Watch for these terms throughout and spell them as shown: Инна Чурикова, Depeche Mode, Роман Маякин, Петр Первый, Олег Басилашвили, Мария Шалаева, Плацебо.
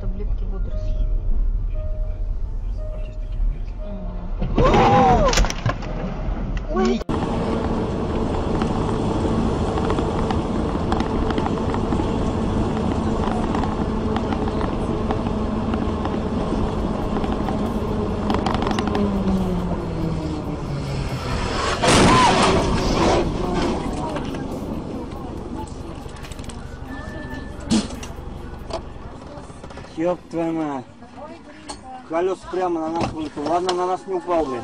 Таблетки водорослей. Ой! Ёб твою мать. Колёс прямо на нас выпал. Ладно, на нас не упал, блин.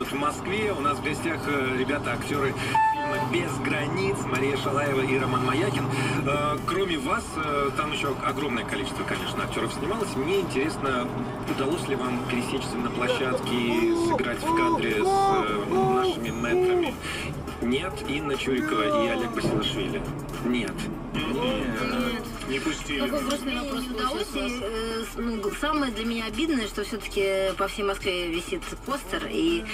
В Москве у нас в гостях ребята-актеры «Без границ», Мария Шалаева и Роман Маякин. Кроме вас, там еще огромное количество, конечно, актеров снималось. Мне интересно, удалось ли вам пересечься на площадке, сыграть в кадре с нашими мэтрами? Нет, Инна Чурикова и Олег Басилашвили. Нет. Не пустили. Какой грустный вопрос. Удалось? Ну, самое для меня обидное, что все-таки по всей Москве висит постер и...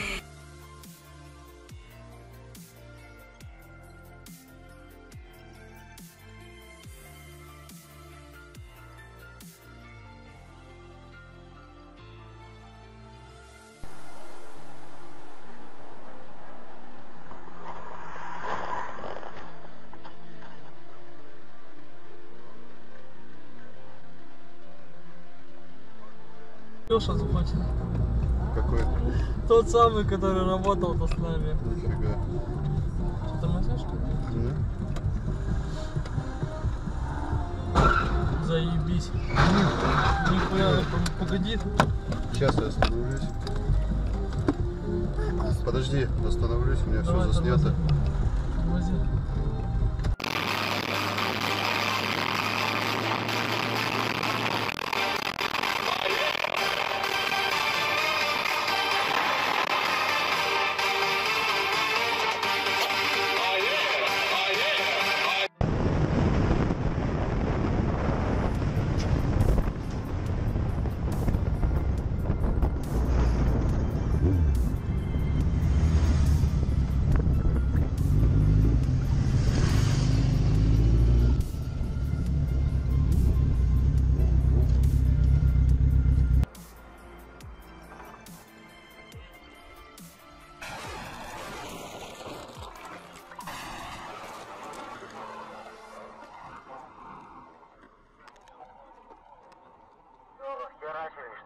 Лёша заплатил. Какой это? Тот самый, который работал-то с нами. Нифига. Что, тормозишь? Да. Заебись. Нихуя, погоди. Сейчас я остановлюсь. Подожди, остановлюсь, у меня все заснято. Тормози.